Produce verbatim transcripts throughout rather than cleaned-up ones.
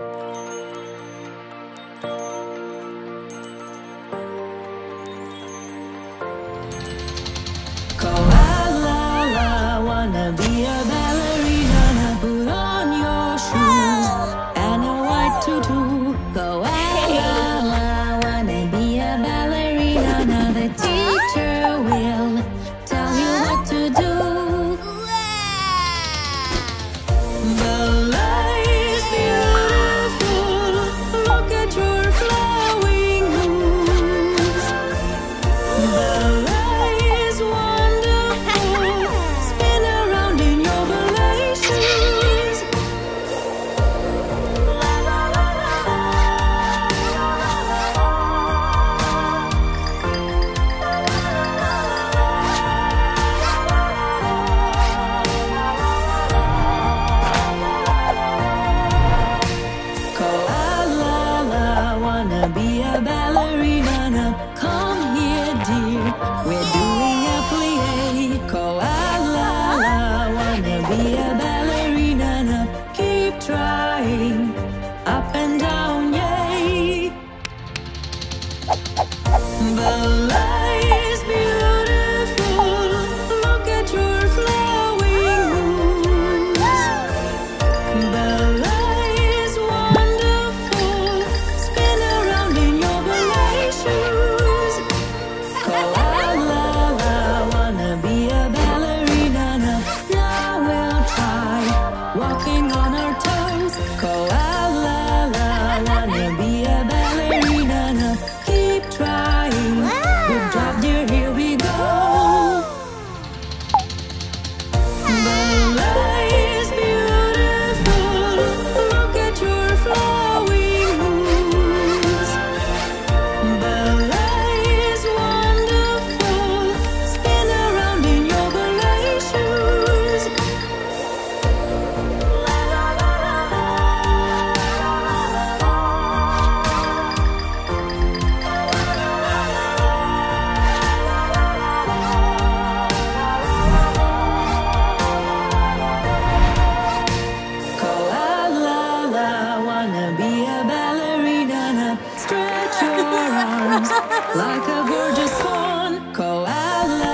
Koala, wanna be a ballerina. Now put on your shoes and a white tutu. Koala, wanna be a ballerina. Now the teacher will tell you what to do. The be a ballerina, now come here, dear. We're doing a plie. Koala, wanna be a ballerina, now keep trying. Up and down, yay! The light is beautiful. Look at your flowing moons. The light is wonderful. Spin around in your ballet shoes. Koala, wanna be a ballerina. Now we'll try walking on our toes. Koala, wanna be a ballerina. Keep trying. Good job, dear. Here we go. The light is beautiful. Look at your flowing moons. Ballet is wonderful. Spin around in your ballet shoes. La la la la la like a gorgeous swan. Koala,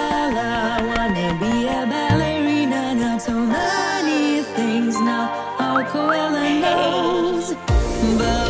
wanna be a ballerina. Now so many things now our koala knows. But